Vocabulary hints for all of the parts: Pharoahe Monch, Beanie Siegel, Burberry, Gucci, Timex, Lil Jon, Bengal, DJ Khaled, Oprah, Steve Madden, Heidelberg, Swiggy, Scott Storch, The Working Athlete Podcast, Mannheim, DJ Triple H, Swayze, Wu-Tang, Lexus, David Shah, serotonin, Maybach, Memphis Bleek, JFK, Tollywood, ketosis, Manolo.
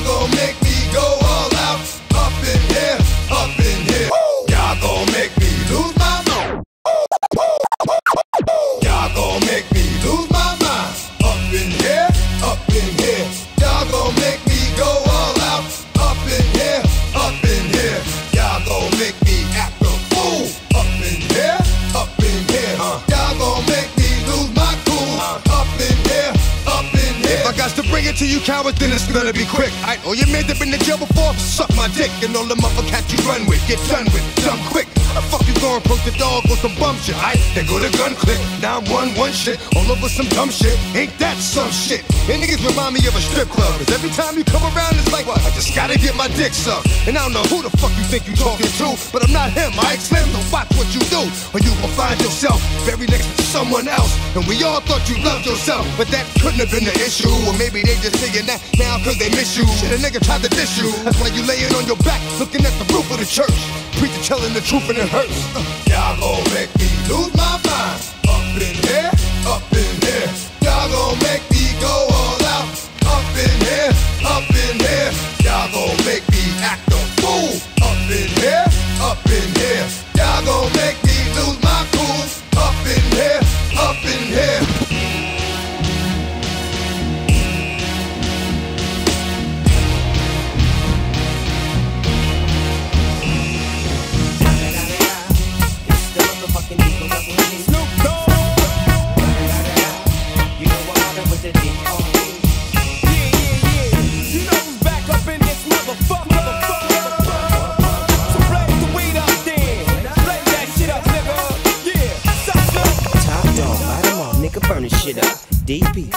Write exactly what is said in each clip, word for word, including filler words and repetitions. Y'all gon' make me go all out, up in here, up in here. Y'all gon' make me lose my mind. Y'all gon' make me lose my mind, up in here, up in here. Y'all gon' make me go all out, up in here, up in here. Y'all gon' make me act a fool, up in here, up in here. Y'all gon' make me lose my cool, up in here, up in here. If I got to bring it to you cowards, then it's gonna be quick. I know you men that been in jail before, suck my dick. And all the motherfuckers you run with, get done with, dumb quick. How the fuck you gon' approach the dog with some bum shit? I they go to gun click, nine one one shit, all over some dumb shit. Ain't that some shit? And niggas remind me of a strip club, cause every time you come around it's like, what? I just gotta get my dick sucked. And I don't know who the fuck you think you talking to, but I'm not him, I Slim. Don't watch what you do, or you gon' find yourself very next to someone else. And we all thought you loved yourself, but that couldn't have been the issue. Or maybe they just saying that now cause they miss you. Shit, a nigga tried to diss you, that's why you laying on your back looking at the roof of the church. Preacher telling the truth and it hurts. uh, Y'all gon' make me lose my mind, up in here, up in here. Y'all gon' make me go all out, up in here, up in here. Y'all gon' make me act a fool, up in here, up in here. Y'all gon' make me lose my cool, up in here, up in here.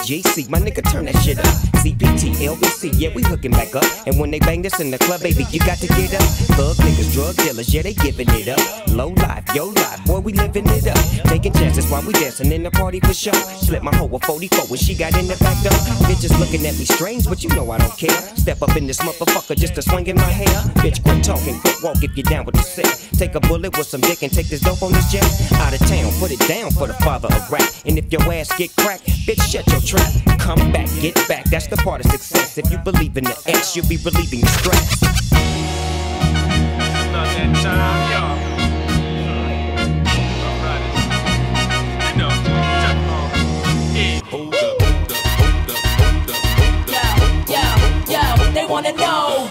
J C, my nigga, turn that shit up. C P T, L B C, yeah, we hooking back up. And when they bang this in the club, baby, you got to get up. Thug niggas, drug dealers, yeah, they giving it up. Low life, yo life, boy, we living it up. Taking chances while we dancing in the party for sure. Slipped my hoe a forty-four when she got in the back door. Bitches looking at me strange, but you know I don't care. Step up in this motherfucker just to swing in my hair. Bitch, quit talking, quit walk if you down with the sick. Take a bullet with some dick and take this dope on this jet. Out of town, put it down for the father of rap. And if your ass get cracked, bitch, shut your trap. Come back, get back, that's the part of success. If you believe in the X, you'll be relieving the stress. It's not that time, y'all. You know, check on. Hold up, hold up, hold up, hold up, hold up. Yo, yo, yo, they wanna know.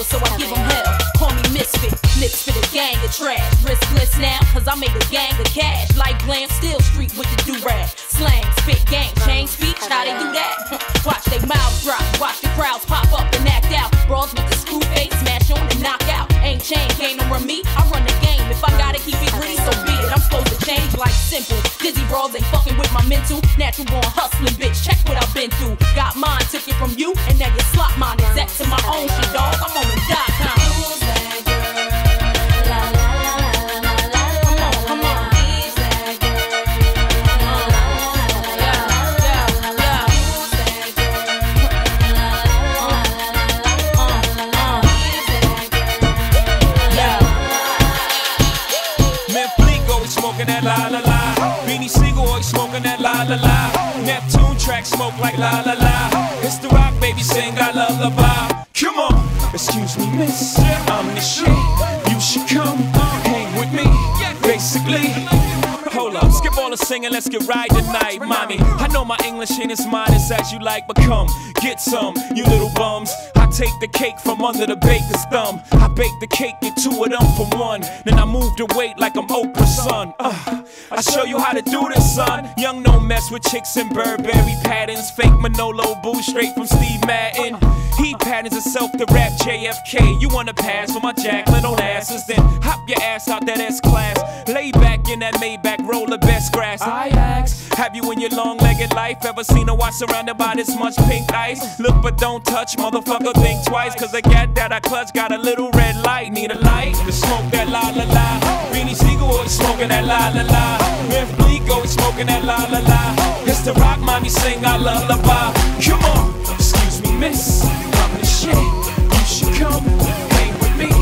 So I give them hell, call me misfit, lips for the gang of trash. Riskless now, cause I made a gang of cash. Like glam, still street with the do-rag. Slang, spit, gang, change speech, how they do that? Watch they mouths drop, watch the crowds pop up and act out. Brawls with the screw face, smash on and knock out. Ain't chain, game over me, I run the game. If I gotta keep it real, so be it. I'm supposed to change like simple. Dizzy brawls ain't fucking with my mental. Natural born hustling, bitch, check what I've been through. Got mine, took it from you, and now you slot mine. Exact to my own shit, dog. I'm on the dot com. La la, Neptune track smoke like la la la. It's the rock, baby, sing I love the vibe. Come on, excuse me, miss, I'm the shit. You should come hang with me, basically. Hold up, skip all the singing, let's get right tonight, mommy. I know my English ain't as modest as you like, but come get some, you little bums. Take the cake from under the baker's thumb. I baked the cake, get two of them for one. Then I moved the weight like I'm Oprah's son. uh, I show you how to do this, son. Young, no mess with chicks and Burberry patterns. Fake Manolo boo, straight from Steve Madden. He patterns himself to rap J F K. You wanna pass for my Jacqueline on asses? Then hop your ass out that S-Class. Lay back in that Maybach, roll the best grass. I ask Have you in your long-legged life ever seen a watch surrounded by this much pink ice? Look but don't touch, motherfucker, think twice. Cause I got that I clutch, got a little red light. Need a light to smoke that la-la-la. Beanie Siegel always smoking that la-la-la. Memphis Bleek always smoking that la-la-la. It's the rock mommy sing our lullaby. Come on, excuse me miss, I'm the shit, you should come hang with me,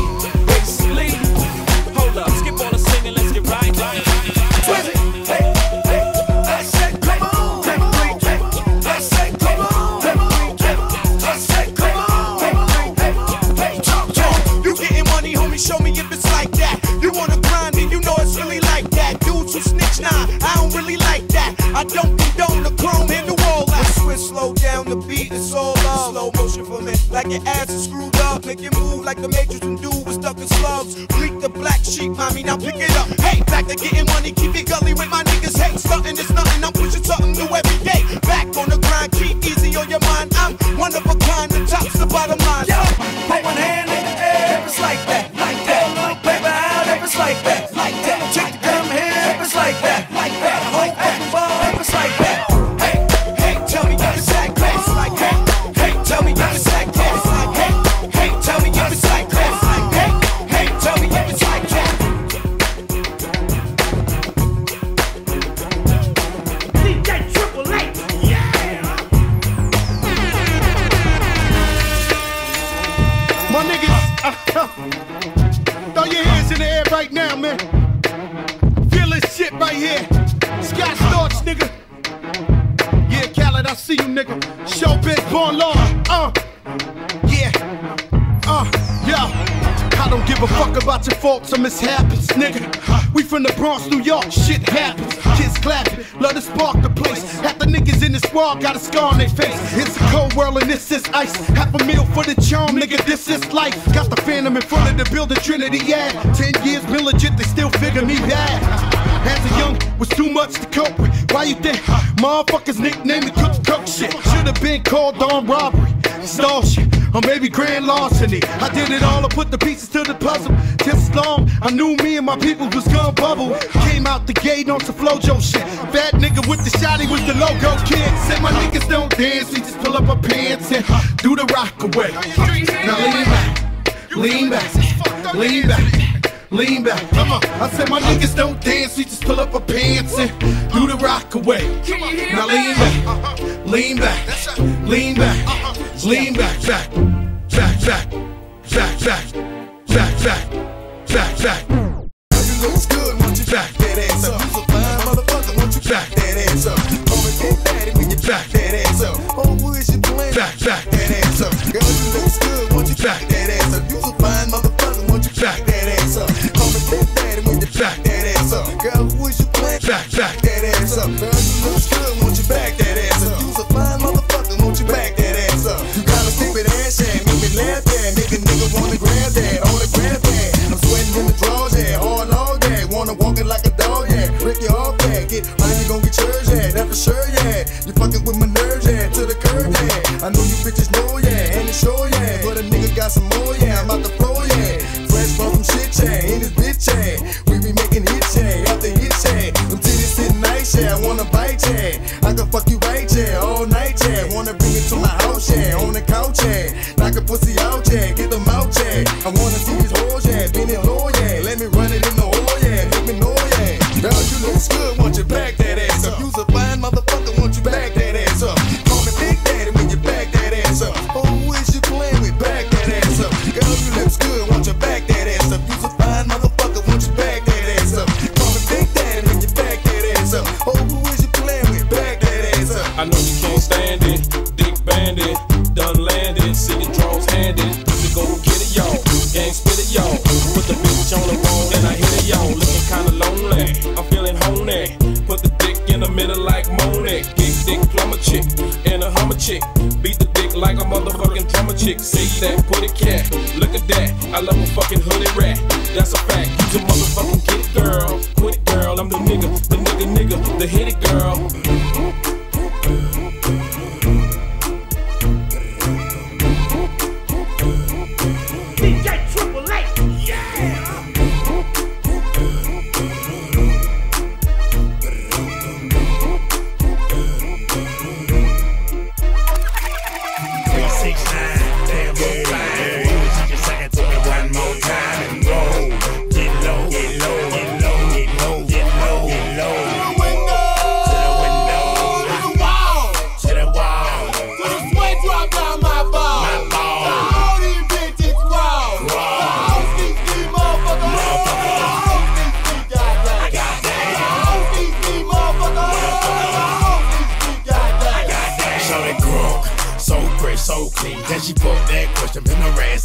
basically. Hold up, skip all the singing, let's get right down. Show me if it's like that. You wanna grind and you know it's really like that. Dudes who snitch, nah, I don't really like that. I don't condone the chrome in the wall. I switch, slow down the beat, it's all love. Slow motion for me, like your ass is screwed up. Make it move like the Matrix and dude was stuck in slugs. Bleak the black sheep, mommy, now pick it up. Hey, back to getting money, keep it gully with my niggas. Hey, stuntin' is nothing, I'm pushing something new every day. Back on the grind, keep easy on your mind. I'm one of a kind, the top's the bottom line. Yo, put one hand in the air, it's like that. Like that, like that, check the drum here, it's like that, like that, like that, it's like that. Hey, hey, tell me if it's like that, like that. Hey, tell me if it's like that, like that. Hey, tell me if it's like that, like that. Hey, tell me if it's like that. D J Triple H, yeah. My niggas, uh, uh. throw your hands in the air right now, man. Feel this shit right here. Scott Storch, nigga. Yeah, Khaled, I see you, nigga. Showbiz, born law. Uh, yeah. Uh, yo. I don't give a fuck about your faults or mishaps, nigga. We from the Bronx, New York. Shit happens. Kids clapping. Love to spark the place. Half the niggas in this world got a scar on their face. It's a cold world and this is ice. Half a meal for the charm, nigga. This is life. Got the phantom in front of the building, Trinity, yeah. Ten years been legit, they still figure me bad. As a young, was too much to cope with. Why you think motherfuckers nicknamed me Cook Cook shit? Should've been called on robbery, stall shit, or maybe grand larceny. I did it all, I put the pieces to the puzzle. Just long, I knew me and my people was gun bubble. Came out the gate on some flojo shit. Fat nigga with the shotty was the logo kid. Said my niggas don't dance, they just pull up my pants and do the rock away. Now lean back, lean back, lean back, lean back. Come on. I said my niggas don't dance, they just pull up my pants and do the rock away. Now lean back, lean back, lean back, lean back, back, back, back, back, back. Back, back, back, back. You looks good, won't you back that ass up? You's a fine motherfucker, won't you back that ass up? Only get daddy when you back that ass up. Oh, what is your plan? Back, back that ass up. Girl, you looks good, won't you back that ass up? You's a fine motherfucker, won't you back that ass up? Only get daddy when you back that ass up. Girl, what is your plan? Back, back that ass up. Girl, you looks good, won't you back that ass up? You's a fine motherfucker, won't you back that ass up? You got a stupid ass and make me laugh at, make a nigga wanna grab that. How you gon' get yours, yeah, that for sure, yeah. You fucking with my nerves, yeah, to the curb, yeah. I know you bitches know, yeah, and it's sure, yeah. But a nigga got some more, yeah, I'm out the floor, yeah. Fresh from shit, yeah, in this bitch, yeah. We be making hits, yeah, after hits, yeah. Them titties sitting nice, yeah, I wanna bite, yeah. I can fuck you right, yeah, all night, yeah. Wanna bring it to my house, yeah, on the couch, yeah. Knock a pussy out, yeah, get them out, yeah. I wanna see these hoes, yeah, bend it low, yeah. Let me run it in the hole, yeah, let me know, yeah. Girl, you look good, won't you back that ass up? You's a fine motherfucker, won't you back that ass up? Call me Big Daddy when you back that ass up. Oh, who is you playing with? Back that ass up. Girl, you look good, won't you back that ass up? You's a fine motherfucker, won't you back that ass up? Call me Big Daddy when you back that ass up. Oh, who is you playing with? Back that ass up. I know you can't stand it, dick bandit, done landed, city drones handed. We go get it, y'all, gang spit it, y'all. Put the bitch on the road and I hit it, y'all. Looking kinda lonely, I'm feeling honey. Put the dick in the middle like Monet. Big dick plumber chick and a hummer chick. Beat the dick like a motherfucking drummer chick. See that, put it cat, look at that. I love a fucking hooded rat, that's a fact. You motherfucking get it, girl. Quit it, girl, I'm the nigga, the nigga, nigga, the hit it, girl. D J Triple H, yeah!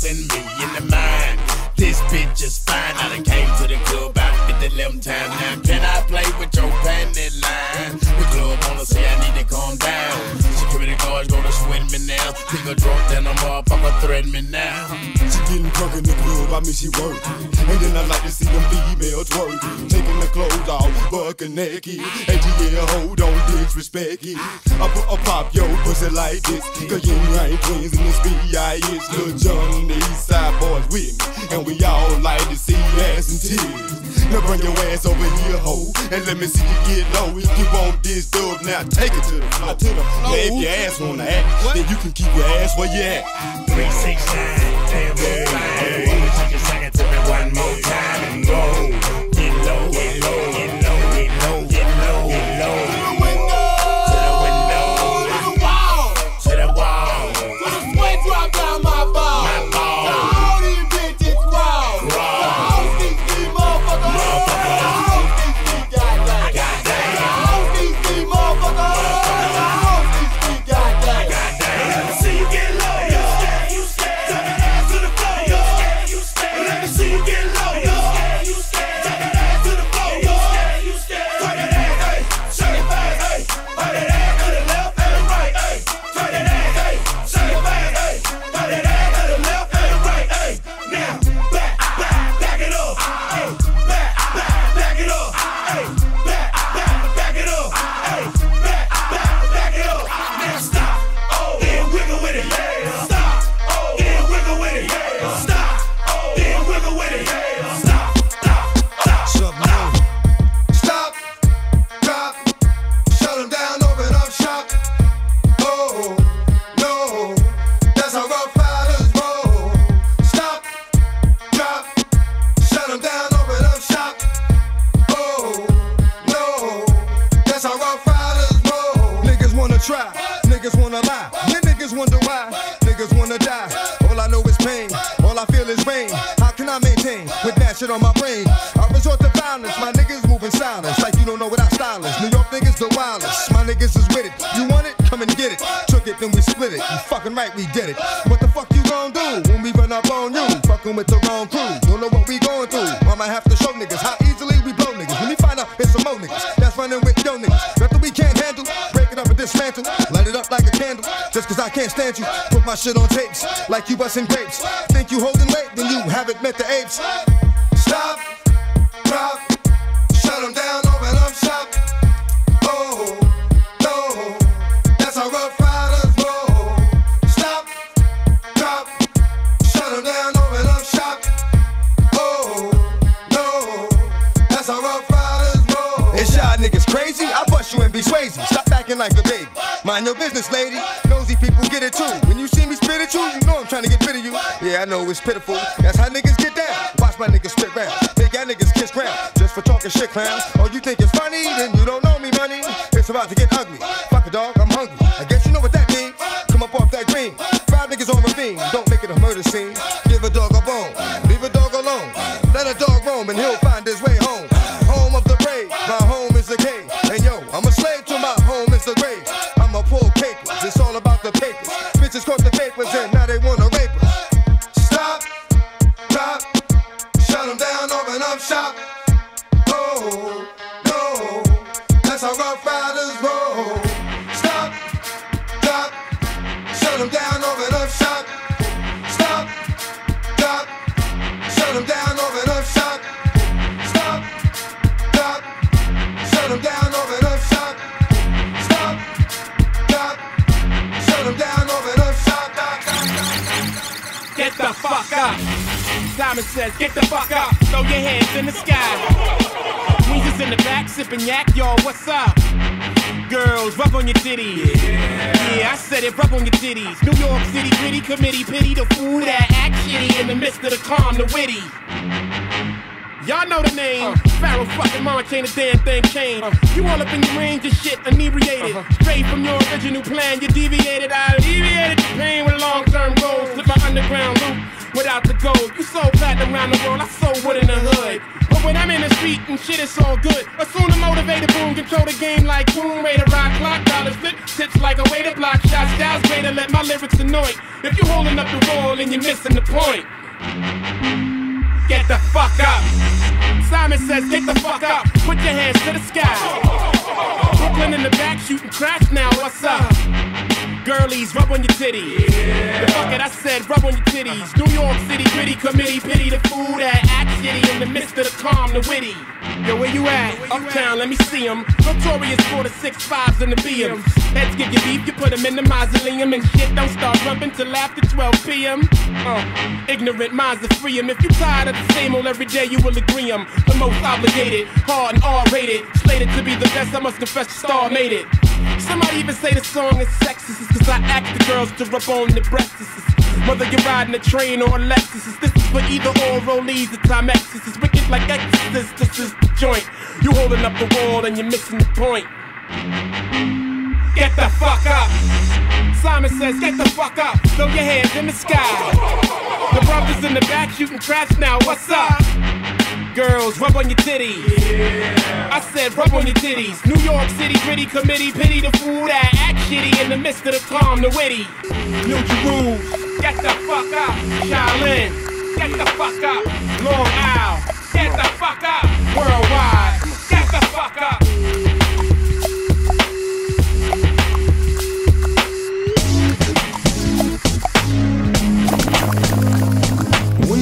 bustin' me in the mind. This bitch is fine. I done came to the club about fifty eleven times. Now can I play with your panty line? The club wanna say I need to calm down. Security guards gonna swing me now. Nigga drunk, then I'm all papa threaten me now. She getting drunk in the club, I mean she work. And then I like to see them females work, taking the clothes off, fucking naked. And yeah, hold on, disrespect it. I put a pop your pussy like this, 'cause you ain't twins in this B I S. Lil' John and the East Side boys with me, and we all like to see ass and tears. Now bring your ass over here, ho, and let me see you get low. If you want this dub, now take it to the floor. Now if your ass wanna act, what? Then you can keep your ass where you at. Three, six, nine, ten, yeah, five. Wanna take a second to me one more time and go. Get low, get low, get low. Like you bustin' grapes, think you holdin' weight, then you haven't met the apes. Stop, drop, shut them down, open up shop. Oh, no, that's how rough riders roll. Stop, drop, shut them down, open up shop. Oh, no, that's how rough riders roll. It's y'all niggas crazy, I bust you and be Swayze. Stop acting like a baby, mind your business, lady. Nosy people get it too. When you see me spit at you, you know I'm trying to get rid of you. Yeah, I know it's pitiful. That's how niggas get down. Watch my niggas spit round. Make y'all niggas kiss ground. Just for talking shit, clowns. Oh, you think it's funny? Then you don't know me, money. It's about to get ugly. Fuck a dog, I'm hungry. I guess you know what that means. Come up off that green. Five niggas on ravine. Don't make it a murder scene. Give a dog a bone. Leave a dog alone. Let a dog roam and he'll find his way home. Home of the brave. My home is the cave. And yo, I'm a slave to my home is the grave. I'm a poor papers, it's all about the papers. Bitches caught the papers and now they wanna rape us. Stop, drop, shut them down, open up shop. Oh, no, that's how rough riders roll. Stop, drop, shut them down, open up shop. Stop, drop, shut them down, open up shop. Stop, drop, shut them down, open up shop. Get the fuck up. Simon says, get the fuck up. Throw your hands in the sky. We just in the back sipping yak, y'all, what's up? Girls, rub on your titties. Yeah. yeah, I said it, rub on your titties. New York City, gritty, committee, pity the fool that act shitty in the midst of the calm, the witty. Y'all know the name. Uh, Pharoahe fucking Monch ain't a damn thing changed. Uh, you all up in your range of shit, inebriated. Uh-huh. Straight from your original plan, you deviated. I alleviated the pain with long-term goals. Slip my underground loop without the gold. You sold platinum around the world, I sold wood in the hood. when I'm in the street and shit is all good. Assume the motivator, boom, control the game like boom. Way to rock, clock, dollars, flip, tips like a way to block shots. Styles way to let my lyrics annoy. If you holding up the wall and you're missing the point, get the fuck up. Simon says get the fuck up, put your hands to the sky. Brooklyn in the back shooting crash now, what's up? Girlies, rub on your titties. Yeah. Fuck it, I said rub on your titties. New York City, gritty committee, pity the fool that act shitty in the midst of the calm, the witty. Yo, where you at? Where you Uptown, at? Let me see em. Notorious for the six fives and the B Ms. Let's get your beef, you put them in the mausoleum. And shit, don't start rumping till after twelve p m Uh, ignorant minds are free em. If you tired of the same old every day, you will agree em. The most obligated, hard and R-rated. Slated to be the best, I must confess the star made it. Somebody even say the song is sexist, cause I ask the girls to rub on the breasts. Whether you're riding a train or a Lexus, this is for either or rollies or Timexes. It's wicked like Exorcist, this is the joint. You holding up the wall and you're missing the point. Get the fuck up. Simon says get the fuck up. Throw your hands in the sky. The brothers in the back shooting trash now, what's up? Girls, rub on your titties. Yeah. I said rub on your titties. New York City, gritty committee, pity the fool that act shitty in the midst of the calm, the witty. New Jerusalem, get the fuck up. Shaolin, get the fuck up. Long Isle, get the fuck up. Worldwide, get the fuck up.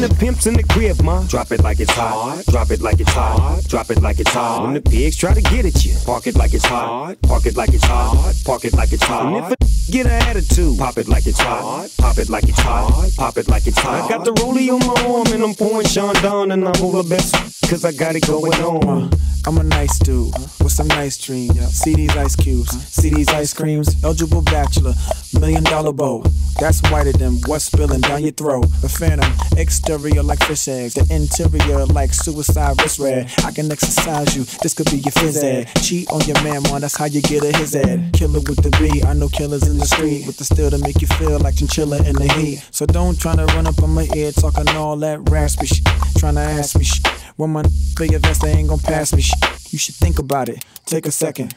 The pimps in the crib, ma. Drop it like it's hot. Drop it like it's hot. Drop it like it's hot. When the pigs try to get at you, park it like it's hot. Park it like it's hot. Park it like it's hot. And if a get an attitude, pop it like it's hot. Pop it like it's hot. Pop it like it's hot. I got the rollie on my arm and I'm pouring Sean Don and I'm all the best cause I got it going on. I'm a nice dude with some nice dreams. See these ice cubes, see these ice creams. Eligible bachelor, million dollar bowl. That's whiter than what's spilling down your throat. The phantom, exterior like fish eggs. The interior like suicide wrist red. I can exercise you, this could be your phys ed. Cheat on your man, man, that's how you get a his ed. Killer with the B, I know killers in the street. With the steel to make you feel like chinchilla in the heat. So don't try to run up on my ear talking all that raspy shit. Trying to ask me shit. When my for your vest, they ain't gon' pass me shit. You should think about it, take a second.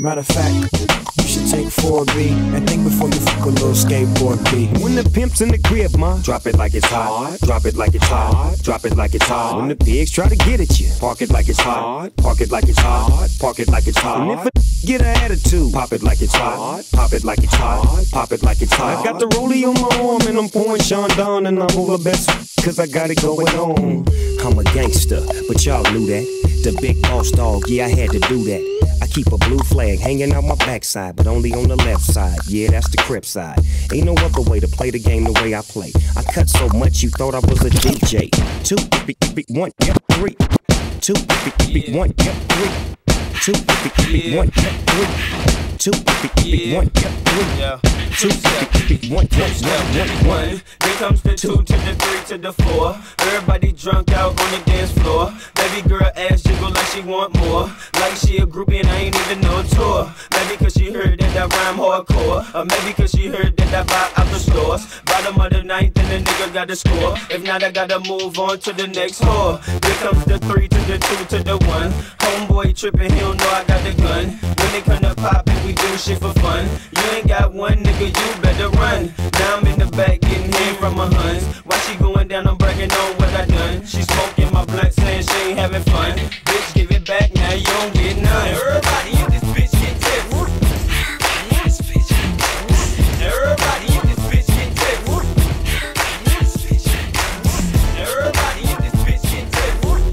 Matter of fact, you should take four B and think before you fuck a little skateboard B. When the pimp's in the crib, ma, drop it like it's hot. Drop it like it's hot. Drop it like it's hot. When the pigs try to get at you, park it like it's hot. Park it like it's hot. Park it like it's hot. And if a get an attitude, pop it like it's hot. Pop it like it's hot. Pop it like it's hot. I got the rollie on my arm and I'm pouring Sean Don and I'm all the best cause I got it going on. I'm a gangster, but y'all knew that. The big boss dog, yeah, I had to do that. I keep a blue flag hanging out my backside, but only on the left side. Yeah, that's the crip side. Ain't no other way to play the game the way I play. I cut so much you thought I was a D J. Two, big, big, one, yep, three. Two, big, big, one, yep, three. Two, big, big, one, yep, three. Two, big, big, one, yep, three. Two, big, big, one, yep, one, one. Here comes the two to the three to the four. Everybody drunk out on the dance floor. Baby girl ass jiggle like she want more. Like she a groupie and I ain't even know a tour. Maybe cause she heard that I rhyme hardcore. Or maybe cause she heard that I buy out the stores. Bottom of the ninth and the nigga got to score. If not I gotta move on to the next whore. Here comes the three to the two to the one. Homeboy trippin', he don't know I got the gun. When it come to poppin', we do shit for fun. You ain't got one nigga, you better run. Now I'm in the back getting hit from my huns. While she going down, I'm bragging on what I done. She smoking my blunt, saying she ain't having fun. Bitch, give it back, now you don't get none. Everybody in this bitch get tipped. Everybody in this bitch get tipped. Everybody in this bitch get tipped. Everybody in this bitch get tipped.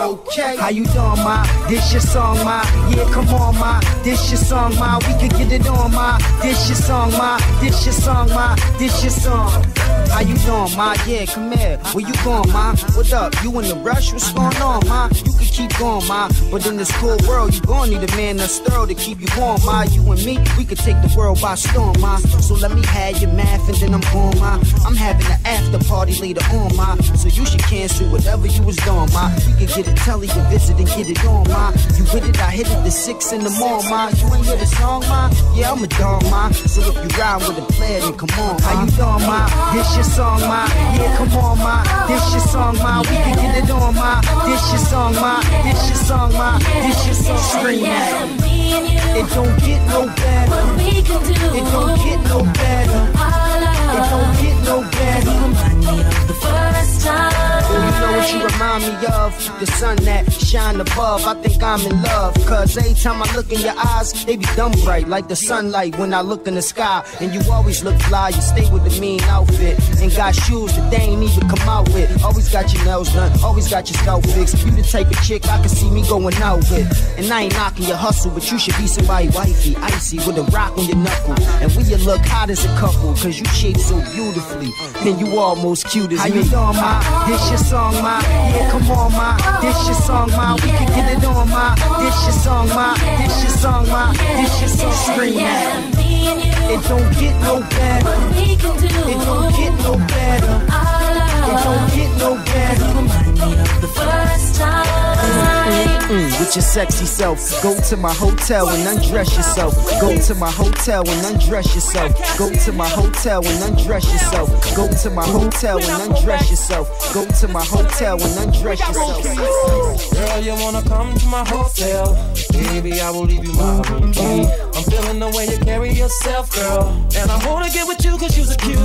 Okay, how you doing, ma? This your song, ma. Yeah, come on, ma. This your song, ma. We can get it on, ma. This your song, ma. This your song, ma. This your song. How you doing, ma? Yeah, come here. Where you going, ma? What up? You in the rush? What's going on, ma? You can keep going, ma. But in this cool world, you gon' need a man that's thorough to keep you warm, ma. You and me, we can take the world by storm, ma. So let me have your math and then I'm gone, ma. I'm having an after party later on, ma. So you should cancel whatever you was doing, ma. We can get a telly and visit and get it on, ma. You with it, I hit it at six in the morning, ma. You ain't hear the song, ma? Yeah, I'm a dog, ma. So if you ride with a player, then come on, how you doing, ma? This your song, ma. Yeah, come on, ma. This your song, ma. We can get it on, ma. This your song, ma. This your song, ma. This your song, scream it. It don't get no better. What we can do. It don't get no better. It don't get no better. You remind me of the first time. Oh, you know what you remind me of? The sun that shine above. I think I'm in love. Cause every time I look in your eyes, they be dumb bright like the sunlight when I look in the sky. And you always look fly. You stay with the mean outfit. And got shoes that they ain't even come out with. Always got your nails done. Always got your scalp fixed. You the type of chick I can see me going out with. And I ain't knocking your hustle, but you should be somebody wifey, icy, with a rock on your knuckle. And we you look hot as a couple, cause you shape so beautifully, and you almost cute as me. How you doing, ma? This your song, ma. Yeah, come on, ma. This your song, ma. We can get it on, ma. This your song, ma. This your song, ma. This your song, scream it. It don't get no better. It don't get no better. It don't get no better. You remind me of the first time. Mm, with your sexy self, go to my hotel and undress yourself. Go to my hotel and undress yourself. Go to my hotel and undress yourself. Go to my hotel and undress yourself. Go to my hotel and undress yourself. Girl, you wanna come to my hotel? Baby, I will leave you my R and B. I'm feeling the way you carry yourself, girl. And I wanna get with you cause you's a cutie.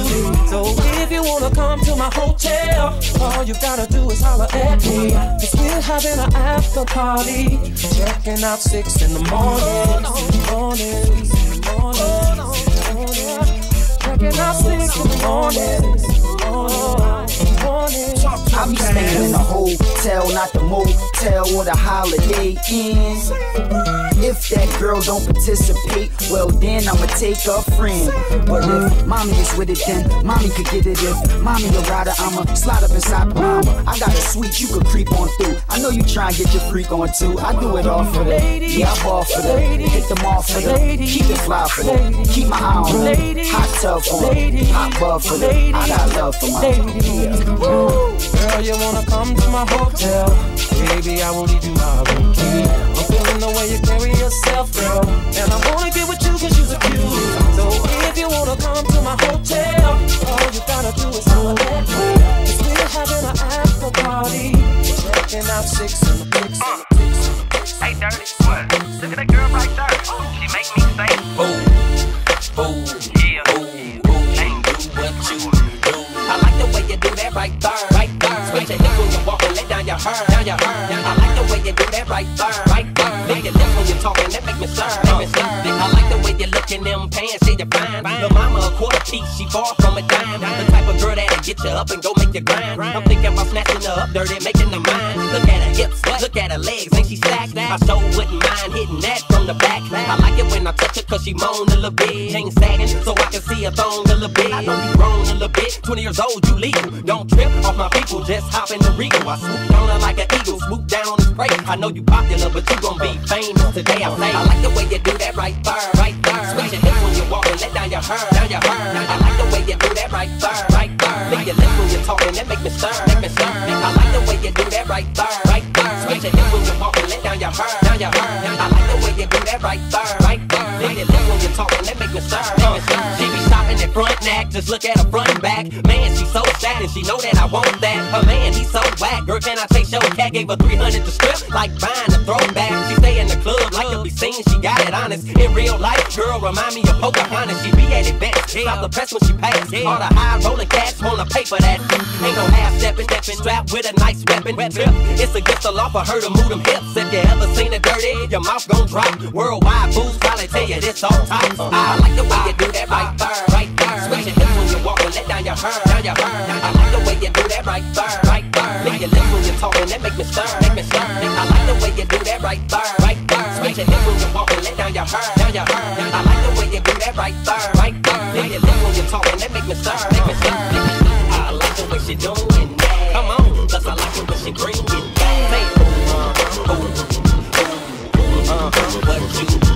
So if you wanna come to my hotel, all you gotta do is holler at me. Cause we're having an after party. Checking out six in the morning, morning, morning. Checking out six in the morning, morning, morning. I be staying in a hotel, not the motel or the Holiday Inn. If that girl don't participate, well then I'ma take a friend. But if mommy is with it, then mommy could get it. If mommy a rider, I'ma slide up inside the mama. I got a suite you could creep on through. I know you try and get your freak on too. I do it all for that. Yeah, I ball for that. Hit them all for that. Keep it fly for that. Keep my eye on that. Hot tub for that. Hot bub for that. I got love for my yeah. Girl, you wanna come to my hotel? Baby, I will leave you my room. The way you carry yourself, girl, and I wanna get with you cause you's a cutie. So if you wanna come to my hotel, all you gotta do is holler at me. Cause we're having an after party, checking out six in the mix. Uh, hey, dirty, what? Look at that girl right there. She make me say, oh, oh, yeah, oh, oh. Hey, do what you do. I like the way you do that right there, right there. Switch your hips and walk and let down your hair, down your hair. I like the way you do that right there, right there. Make it lift when you're talking, that make me slur, make me slur. I like the way you look in them pants, say you're fine. Lil' mama a quarter piece, she far from a dime. The type of girl that'll get you up and go make you grind. I'm thinking about snatching her up dirty, making her mine. Look at her hips, look at her legs, ain't she stacked? I so wouldn't mind hitting that from the back. I like it when I touch her cause she moan a little bit. Chain sagging so I can see her thong a little bit. I know you grown a little bit, twenty years old you legal. Don't trip off my people, just hop in the regal. I swoop down her like an eagle, swoop down on the spray. I know you popular but you gon' be famous today, I say. I like the way you do that right there, right there. Switch your hips when you walk and let down your hair, down your hair. I like the way you do that right there, right there. Make your lips when you're talking, that make me stir, make me stir. I like the way you do that right there, right there. Switch your hips when you walk and let down your hair, down your hair. I like the way you do that right there, right there. Make your lips when you're talking, that make me stir, make me stir. She be stopping at front neck, just look at her front and back. Man, she so sad and she know that I want that. Her man, he so whack. Girl, can I take your cat? Gave her three hundred to strip, like buying a throwback. She stay in the club like to be seen, she got it honest. In real life, girl, remind me of Pocahontas. She be at it best, yeah. Stop the press when she pass, yeah. All the high roller cats wanna pay for that. Ain't no half stepping, stepping, strapped with a nice weapon. Trip. It's against the law for her to move them hips. If you ever seen a dirty, your mouth gon' drop. Worldwide fools probably tell you this all time. I like the way you do that right there, right there. Switch your hips when you walk and let down your hair, down your hair. I like the way you do that right there, right there. Make your lips when you're talking, that make me stir, make me stir. I like the way you do that right there. Right there, switch your hips when you walk and let down your hair, down your hair. I like the way you do that right there, right there. Make your lips when you're talking, that make me stir, make me stir. I like the way she doing that. Come on, 'cause I like it when she bringing that. Say, ooh, ooh, ooh, uh, what you do?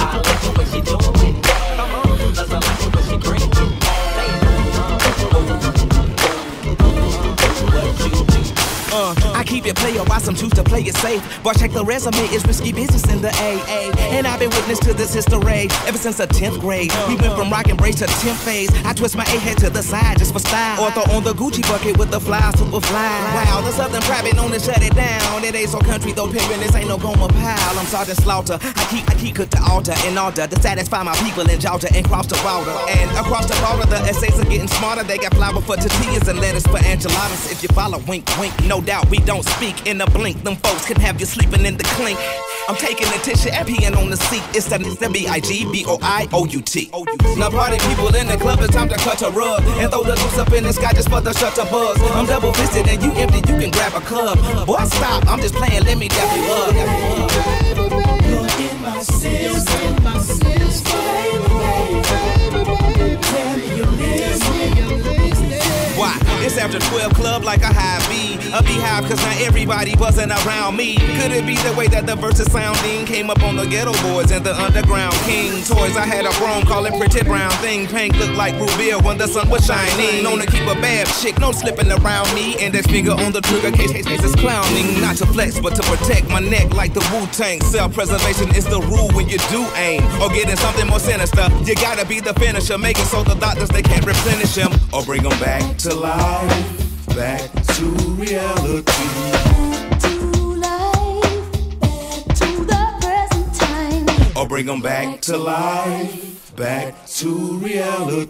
I like the way she doing that. Come on, 'cause I like it when she bringing that. Say, ooh, ooh, ooh, what you do? Uh, I keep it. your player, why some choose to play it safe. But check the resume, it's risky business in the A A. And I've been witness to this history ever since the tenth grade. We went from rock and brace to tenth phase. I twist my A-head to the side just for style. Or throw on the Gucci bucket with the fly, super fly. Wow, the Southern pride been known to shut it down. It ain't so country though, pimpin', this ain't no Goma pile. I'm Sergeant Slaughter, I keep, I keep cooked the altar in order to satisfy my people in Georgia and cross the border. And across the border, the essays are getting smarter. They got flour for tortillas and lettuce for enchiladas. If you follow, wink, wink, no doubt we don't speak in a blink. Them folks can have you sleeping in the clink. I'm taking the tissue and peeing on the seat. It's the, it's the B I G B O I O U T. Now party people in the club, it's time to cut a rug and throw the loose up in the sky just for the shutter buzz. I'm double fisted and you empty, you can grab a cub. Boy stop, I'm just playing, let me dab you up. You're in my system, you're in my system. Why? It's after twelve club like a high B. A beehive, cause not everybody buzzing around me. Could it be the way that the verses sounding came up on the ghetto boys and the underground king? Toys, I had a broom, call it pretty brown thing. Pink looked like Rubel when the sun was shining. Known to keep a bad chick, no slipping around me. And that finger on the trigger case, case, case is clowning. Not to flex, but to protect my neck like the Wu-Tang. Self-preservation is the rule when you do aim. Or getting something more sinister. You gotta be the finisher, make it so the doctors, they can't replenish him. Or bring him back to life. Back to reality. Back to life. Back to the present time. Or bring them back, back to life. Back to reality.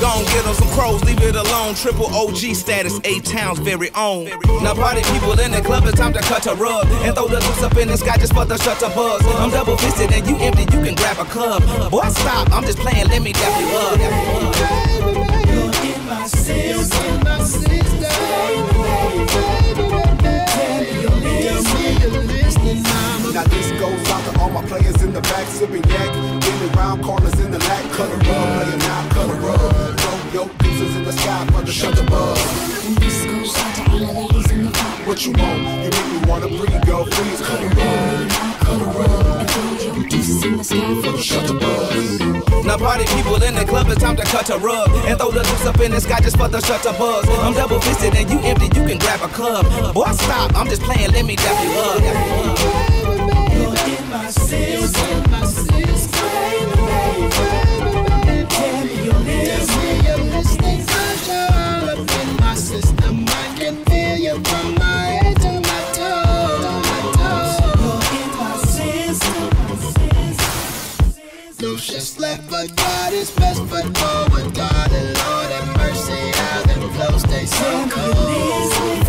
Gon' get on some crows, leave it alone. Triple O G status, A-Town's very own. Now party people in the club, it's time to cut a rug and throw the loose up in the sky just for the shutter buzz. I'm double fisted and you empty, you can grab a club. Boy stop, I'm just playing, let me dab you up. You're in my system, my system. Now this goes out to all my players in the back, sipping yak, getting round corners in the lack. Cut a rug, playing out, cut a rug. In the sky for the shutter bug. And this goes out to all the ladies in the car. What you want? You make me wanna breathe, girl. Please cut a rug, cut a rug, and throw your deuces in the sky for the shutter bug. Now party people in the club, it's time to cut a rug and throw the loose up in the sky just for the shutter buzz. I'm double fisted and you empty, you can grab a club. Boy stop, I'm just playing, let me dab you up. You're in my system, my system. Just left, but God is best, but forward, God and Lord have mercy, how them clothes stay so cold.